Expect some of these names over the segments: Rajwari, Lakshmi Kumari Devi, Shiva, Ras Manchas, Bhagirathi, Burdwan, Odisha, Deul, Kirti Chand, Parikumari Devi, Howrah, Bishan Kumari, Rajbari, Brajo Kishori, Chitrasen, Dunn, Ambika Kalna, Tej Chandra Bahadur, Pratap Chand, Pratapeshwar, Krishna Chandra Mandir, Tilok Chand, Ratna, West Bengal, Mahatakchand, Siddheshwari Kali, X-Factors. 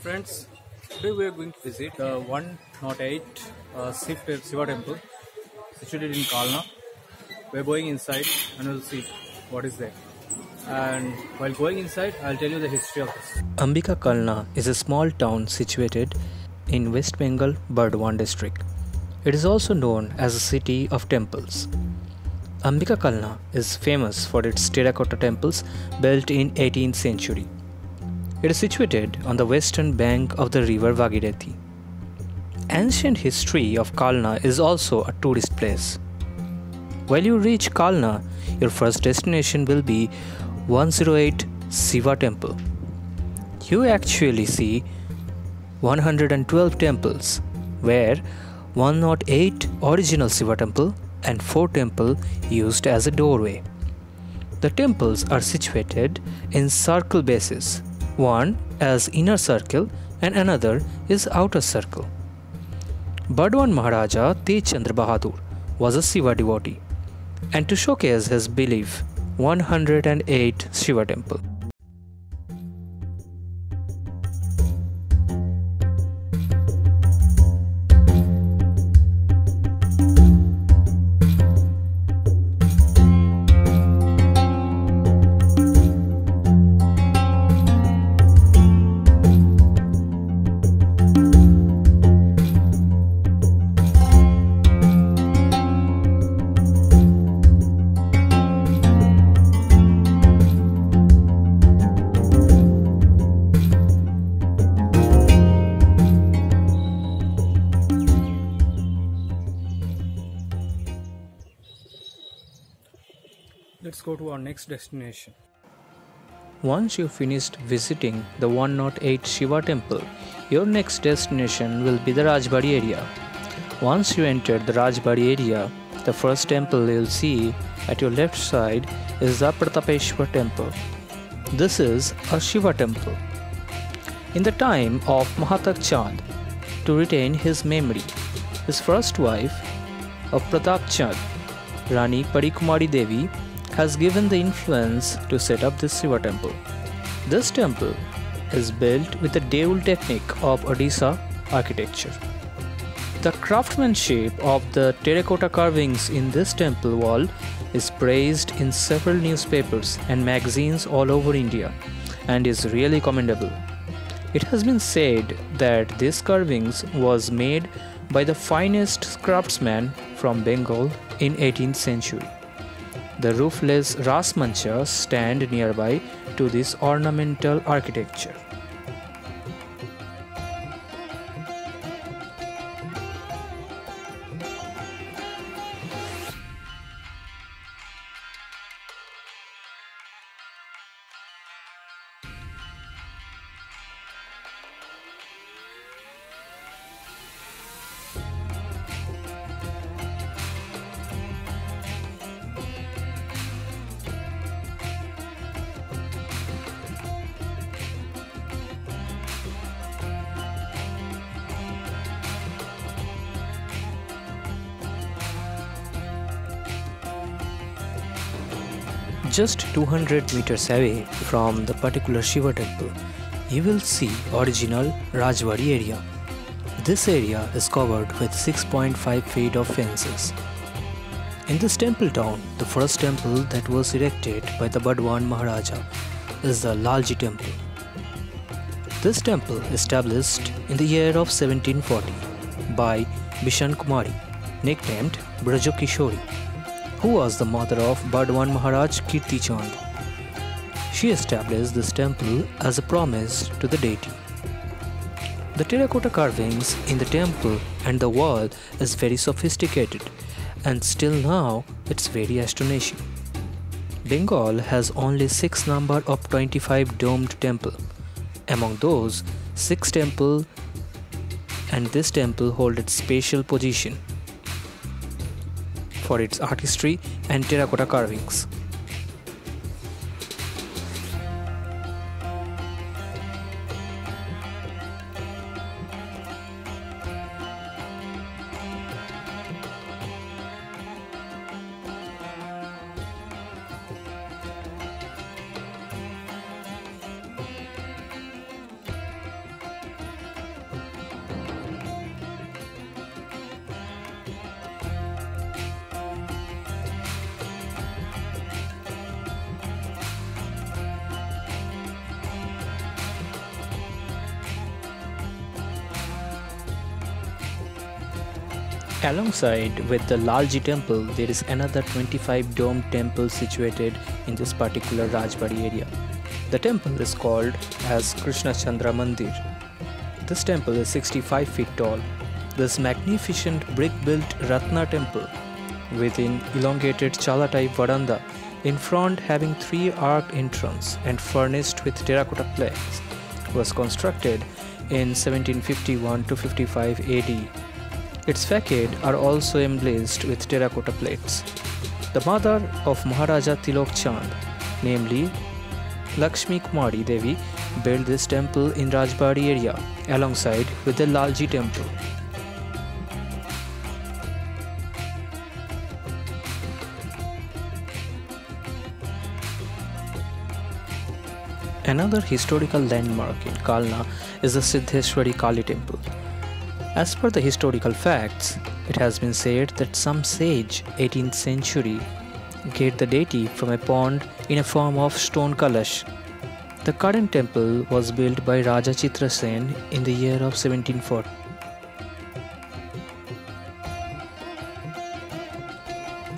friends, today we are going to visit 108 Shiva temple situated in Kalna. We are going inside and we will see what is there. And while going inside, I will tell you the history of this. Ambika Kalna is a small town situated in West Bengal, Burdwan district. It is also known as a city of temples. Ambika Kalna is famous for its terracotta temples built in 18th century. It is situated on the western bank of the river Bhagirathi. Ancient history of Kalna is also a tourist place. When you reach Kalna, your first destination will be 108 Shiva temple. You actually see 112 temples, where 108 original Shiva temple and 4 temple used as a doorway. The temples are situated in circle basis. One as inner circle and another is outer circle. Burdwan Maharaja Tej Chandra Bahadur was a Shiva devotee, and to showcase his belief, 108 Shiva temple. Let's go to our next destination. Once you finished visiting the 108 Shiva temple, your next destination will be the Rajwari area. Once you enter the Rajwari area, the first temple you'll see at your left side is the Pratapeshwar temple. This is a Shiva temple. In the time of Mahatakchand, to retain his memory, his first wife of Pratap Chand, Rani Parikumari Devi, has given the influence to set up this Shiva temple. This temple is built with the Deul technique of Odisha architecture. The craftsmanship of the terracotta carvings in this temple wall is praised in several newspapers and magazines all over India and is really commendable. It has been said that these carvings was made by the finest craftsman from Bengal in 18th century. The roofless Ras Manchas stand nearby to this ornamental architecture. Just 200 meters away from the particular Shiva temple, you will see original Rajwari area. This area is covered with 6.5 feet of fences. In this temple town, the first temple that was erected by the Burdwan Maharaja is the Lalji temple. This temple established in the year of 1740 by Bishan Kumari, nicknamed Brajo Kishori, who was the mother of Burdwan Maharaj Kirti Chand. She established this temple as a promise to the deity. The terracotta carvings in the temple and the wall is very sophisticated, and still now it's very astonishing. Bengal has only 6 number of 25 domed temple. Among those, 6 temple and this temple hold its special position for its artistry and terracotta carvings. Alongside with the Lalji temple, there is another 25 dome temple situated in this particular Rajwari area. The temple is called as Krishna Chandra Mandir. This temple is 65 feet tall. This magnificent brick-built Ratna temple with an elongated chala-type veranda in front having three arched entrance and furnished with terracotta plaques was constructed in 1751–55 AD. Its facade are also emblazoned with terracotta plates. The mother of Maharaja Tilok Chand, namely Lakshmi Kumari Devi, built this temple in Rajbari area alongside with the Lalji temple. Another historical landmark in Kalna is the Siddheshwari Kali temple. As per the historical facts, it has been said that some sage 18th century get the deity from a pond in a form of stone kalash. The current temple was built by Raja Chitrasen in the year of 1740.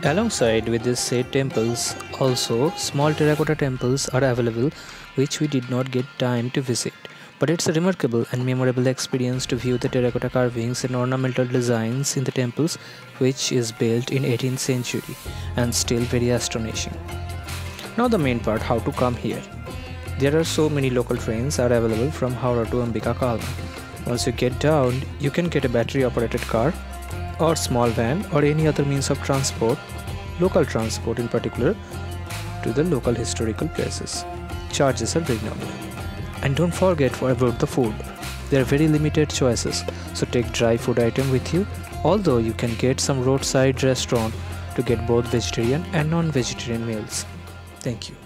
Alongside with these said temples, also small terracotta temples are available which we did not get time to visit. But it's a remarkable and memorable experience to view the terracotta carvings and ornamental designs in the temples, which is built in 18th century and still very astonishing. Now the main part, how to come here. There are so many local trains are available from Howrah to Ambika Kalna. Once you get down, you can get a battery operated car or small van or any other means of transport, local transport in particular, to the local historical places. Charges are very nominal. And don't forget about the food. There are very limited choices, so take dry food item with you, although you can get some roadside restaurant to get both vegetarian and non-vegetarian meals. Thank you.